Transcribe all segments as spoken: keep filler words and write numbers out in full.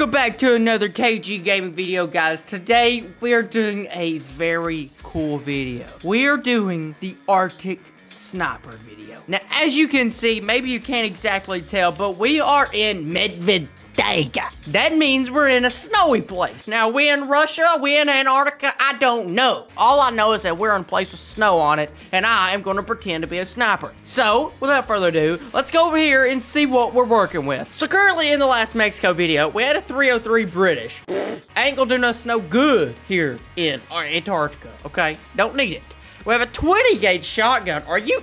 Welcome back to another K G Gaming video, guys. Today, we're doing a very cool video. We're doing the Arctic Sniper video. Now, as you can see, maybe you can't exactly tell, but we are in Medved. That means we're in a snowy place. Now, we in Russia, we in Antarctica, I don't know. All I know is that we're in a place with snow on it, and I am gonna pretend to be a sniper. So, without further ado, let's go over here and see what we're working with. So currently in the last Mexico video, we had a three oh three British. I ain't gonna do no snow good here in Antarctica, okay? Don't need it. We have a twenty gauge shotgun, are you?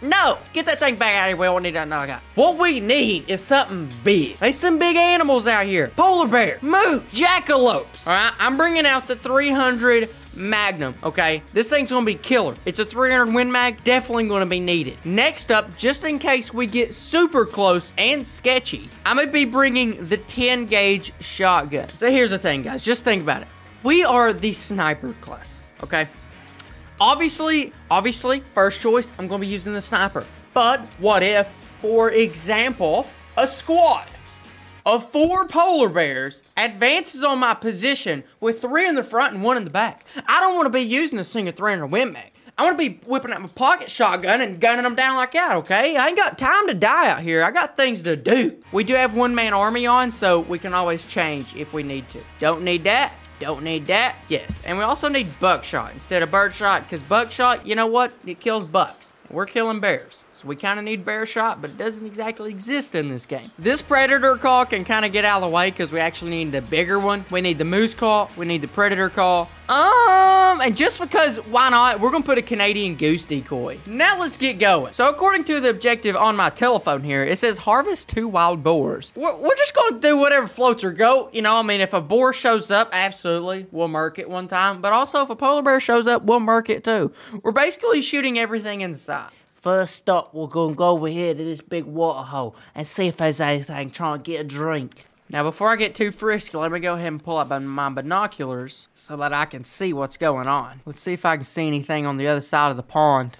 No! Get that thing back out of here. We don't need that knockout. What we need is something big. There's some big animals out here. Polar bear, moose, jackalopes. All right, I'm bringing out the three hundred Magnum, okay? This thing's gonna be killer. It's a three hundred Win Mag, definitely gonna be needed. Next up, just in case we get super close and sketchy, I'm gonna be bringing the ten gauge shotgun. So here's the thing, guys. Just think about it. We are the sniper class, okay? Obviously, obviously, first choice, I'm going to be using the sniper. But what if, for example, a squad of four polar bears advances on my position with three in the front and one in the back? I don't want to be using a single three hundred Win Mag. I want to be whipping out my pocket shotgun and gunning them down like that, okay? I ain't got time to die out here. I got things to do. We do have one-man army on, so we can always change if we need to. Don't need that. Don't need that. Yes, and we also need buckshot instead of birdshot, because buckshot, you know what? It kills bucks. We're killing bears, so we kind of need bear shot, but it doesn't exactly exist in this game. This predator call can kind of get out of the way because we actually need the bigger one. We need the moose call. We need the predator call. Um, and just because, why not? We're going to put a Canadian goose decoy. Now let's get going. So according to the objective on my telephone here, it says harvest two wild boars. We're, we're just going to do whatever floats or go. You know, I mean, if a boar shows up, absolutely, we'll murk it one time. But also, if a polar bear shows up, we'll murk it too. We're basically shooting everything inside. First up, we're going to go over here to this big water hole and see if there's anything, try and get a drink. Now, before I get too frisky, let me go ahead and pull up my binoculars so that I can see what's going on. Let's see if I can see anything on the other side of the pond.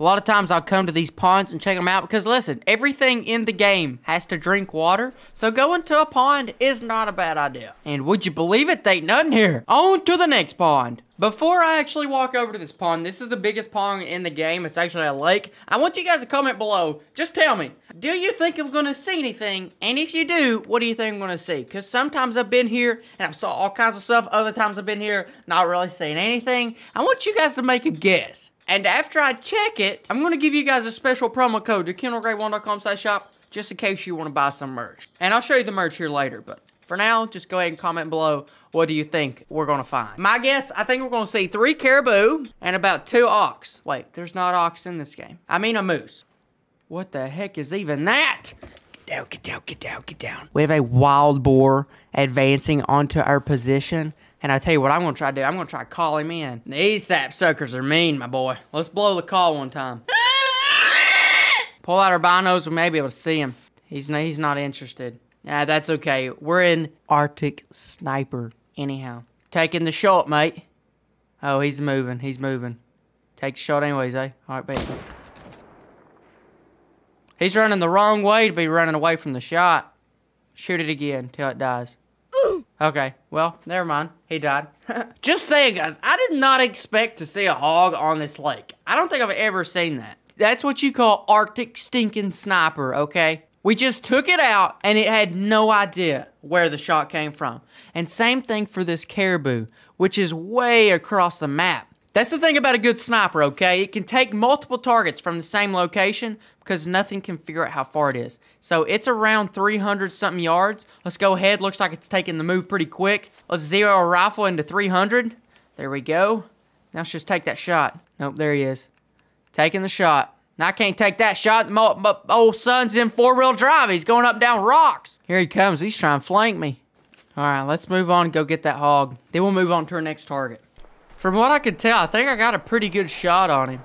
A lot of times I'll come to these ponds and check them out because, listen, everything in the game has to drink water, so going to a pond is not a bad idea. And would you believe it? There ain't none here. On to the next pond. Before I actually walk over to this pond, this is the biggest pond in the game. It's actually a lake. I want you guys to comment below. Just tell me, do you think I'm going to see anything? And if you do, what do you think I'm going to see? Because sometimes I've been here and I've saw all kinds of stuff. Other times I've been here, not really seeing anything. I want you guys to make a guess. And after I check it, I'm going to give you guys a special promo code to Kendall grey one dot com slash shop just in case you want to buy some merch. And I'll show you the merch here later, but for now, just go ahead and comment below, what do you think we're going to find? My guess, I think we're going to see three caribou and about two ox. Wait, there's not ox in this game. I mean a moose. What the heck is even that? Get down, get down, get down, get down. We have a wild boar advancing onto our position. And I tell you what I'm going to try to do. I'm going to try to call him in. These sap suckers are mean, my boy. Let's blow the call one time. Pull out our binos. We may be able to see him. He's, no, he's not interested. Nah, that's okay. We're in Arctic Sniper anyhow. Taking the shot, mate. Oh, he's moving. He's moving. Take the shot anyways, eh? All right, baby. He's running the wrong way to be running away from the shot. Shoot it again until it dies. Okay, well, never mind. He died. Just saying, guys, I did not expect to see a hog on this lake. I don't think I've ever seen that. That's what you call Arctic stinking sniper, okay? We just took it out, and it had no idea where the shot came from. And same thing for this caribou, which is way across the map. That's the thing about a good sniper, okay? It can take multiple targets from the same location because nothing can figure out how far it is. So it's around three hundred something yards. Let's go ahead. Looks like it's taking the move pretty quick. Let's zero our rifle into three hundred. There we go. Now let's just take that shot. Nope, there he is. Taking the shot. Now I can't take that shot. My, my old son's in four-wheel drive. He's going up and down rocks. Here he comes. He's trying to flank me. All right, let's move on and go get that hog. Then we'll move on to our next target. From what I could tell, I think I got a pretty good shot on him.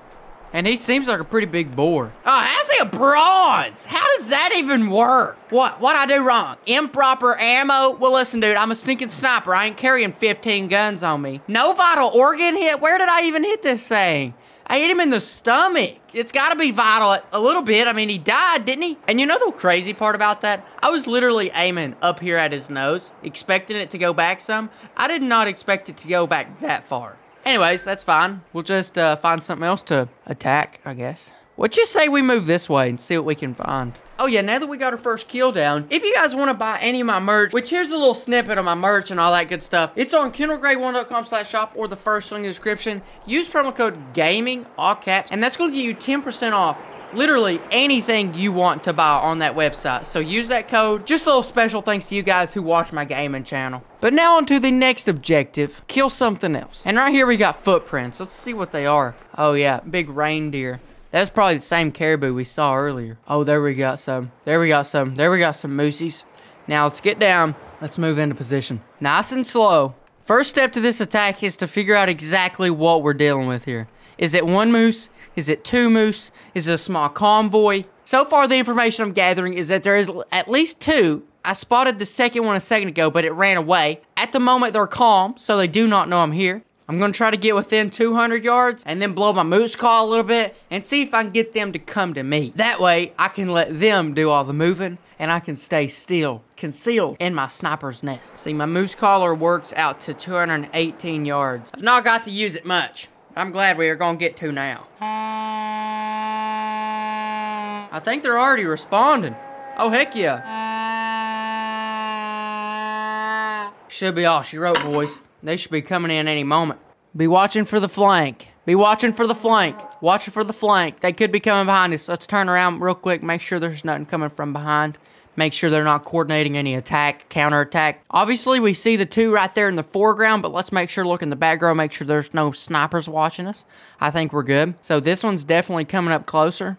And he seems like a pretty big boar. Oh, how's he a bronze? How does that even work? What? What'd I do wrong? Improper ammo? Well, listen, dude, I'm a stinking sniper. I ain't carrying fifteen guns on me. No vital organ hit? Where did I even hit this thing? I hit him in the stomach. It's gotta be vital a little bit. I mean, he died, didn't he? And you know the crazy part about that? I was literally aiming up here at his nose, expecting it to go back some. I did not expect it to go back that far. Anyways, that's fine. We'll just uh, find something else to attack, I guess. What you say we move this way and see what we can find? Oh yeah, now that we got our first kill down, if you guys want to buy any of my merch, which here's a little snippet of my merch and all that good stuff, it's on Kendall grey one dot com slash shop or the first link in the description. Use promo code GAMING, all caps, and that's going to give you ten percent off literally anything you want to buy on that website. So use that code. Just a little special thanks to you guys who watch my gaming channel. But now on to the next objective, kill something else. And right here we got footprints. Let's see what they are. Oh yeah, big reindeer. That's probably the same caribou we saw earlier. Oh, there we got some. There we got some. There we got some moosies. Now, let's get down. Let's move into position. Nice and slow. First step to this attack is to figure out exactly what we're dealing with here. Is it one moose? Is it two moose? Is it a small convoy? So far, the information I'm gathering is that there is at least two. I spotted the second one a second ago, but it ran away. At the moment, they're calm, so they do not know I'm here. I'm gonna try to get within two hundred yards and then blow my moose call a little bit and see if I can get them to come to me. That way, I can let them do all the moving and I can stay still, concealed in my sniper's nest. See, my moose caller works out to two hundred eighteen yards. I've not got to use it much. I'm glad we are gonna get to now. I think they're already responding. Oh, heck yeah. Should be all she wrote, boys. They should be coming in any moment. Be watching for the flank. Be watching for the flank. Watching for the flank. They could be coming behind us. Let's turn around real quick. Make sure there's nothing coming from behind. Make sure they're not coordinating any attack, counterattack. Obviously, we see the two right there in the foreground, but let's make sure, look in the background, make sure there's no snipers watching us. I think we're good. So this one's definitely coming up closer.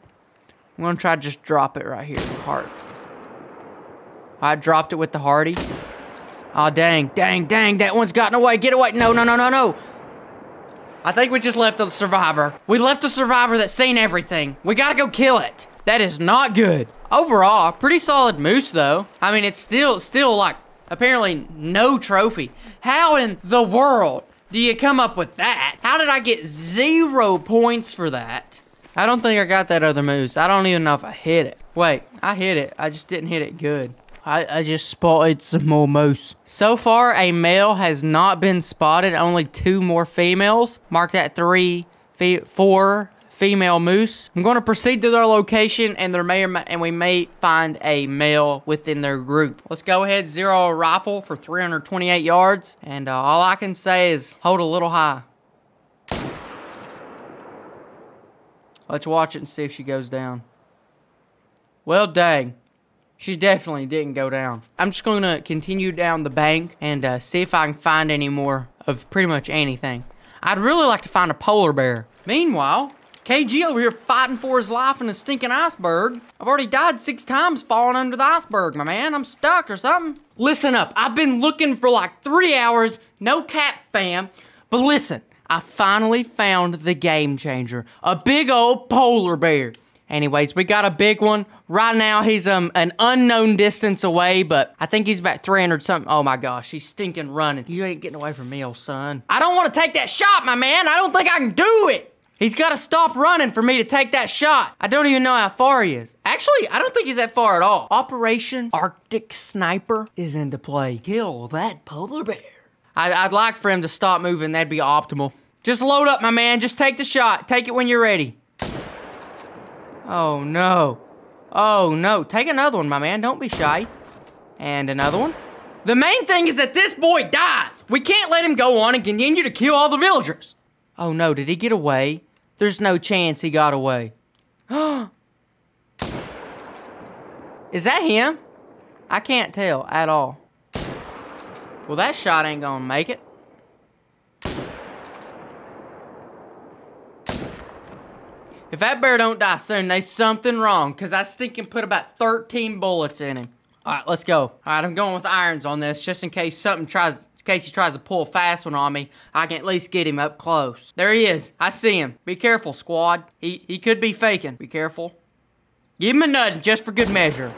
I'm going to try to just drop it right here with the heart. I dropped it with the hearty. Oh, dang, dang, dang, that one's gotten away. Get away. No, no, no, no, no. I think we just left a survivor. We left a survivor that's seen everything. We gotta go kill it. That is not good. Overall, pretty solid moose, though. I mean, it's still, still like, apparently no trophy. How in the world do you come up with that? How did I get zero points for that? I don't think I got that other moose. I don't even know if I hit it. Wait, I hit it. I just didn't hit it good. I, I just spotted some more moose. So far, a male has not been spotted, only two more females. Mark that three, fe four female moose. I'm gonna proceed to their location and there may or may, and we may find a male within their group. Let's go ahead, zero rifle for three hundred twenty-eight yards. And uh, all I can say is hold a little high. Let's watch it and see if she goes down. Well, dang. She definitely didn't go down. I'm just going to continue down the bank and uh, see if I can find any more of pretty much anything. I'd really like to find a polar bear. Meanwhile, K G over here fighting for his life in a stinking iceberg. I've already died six times falling under the iceberg, my man. I'm stuck or something. Listen up. I've been looking for like three hours. No cap, fam. But listen, I finally found the game changer. A big old polar bear. Anyways, we got a big one. Right now, he's um an unknown distance away, but I think he's about three hundred something. Oh my gosh, he's stinking running. You ain't getting away from me, old son. I don't want to take that shot, my man. I don't think I can do it. He's got to stop running for me to take that shot. I don't even know how far he is. Actually, I don't think he's that far at all. Operation Arctic Sniper is into play. Kill that polar bear. I I'd like for him to stop moving. That'd be optimal. Just load up, my man. Just take the shot. Take it when you're ready. Oh, no. Oh, no. Take another one, my man. Don't be shy. And another one. The main thing is that this boy dies. We can't let him go on and continue to kill all the villagers. Oh, no. Did he get away? There's no chance he got away. Is that him? I can't tell at all. Well, that shot ain't gonna make it. If that bear don't die soon, there's something wrong, because I stinking put about thirteen bullets in him. All right, let's go. All right, I'm going with irons on this, just in case something tries, in case he tries to pull a fast one on me, I can at least get him up close. There he is. I see him. Be careful, squad. He, he could be faking. Be careful. Give him a nudge, just for good measure.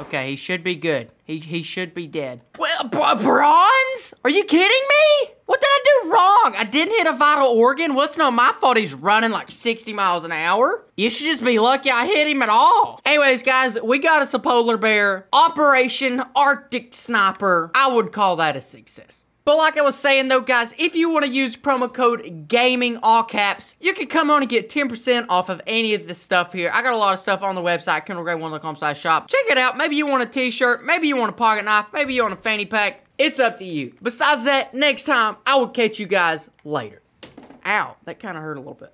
Okay, he should be good. He, he should be dead. Well, bronze? Are you kidding me? What did I do wrong? I didn't hit a vital organ. Well, it's not my fault he's running like sixty miles an hour. You should just be lucky I hit him at all. Anyways, guys, we got us a polar bear. Operation Arctic Sniper. I would call that a success. But like I was saying though, guys, if you want to use promo code GAMING, all caps, you can come on and get ten percent off of any of this stuff here. I got a lot of stuff on the website, Kendall grey one dot com slash shop. Check it out. Maybe you want a t-shirt, maybe you want a pocket knife, maybe you want a fanny pack. It's up to you. Besides that, next time, I will catch you guys later. Ow, that kind of hurt a little bit.